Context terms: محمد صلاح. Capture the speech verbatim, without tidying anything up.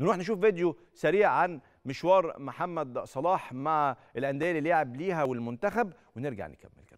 نروح نشوف فيديو سريع عن مشوار محمد صلاح مع الأندية اللي لعب ليها والمنتخب ونرجع نكمل.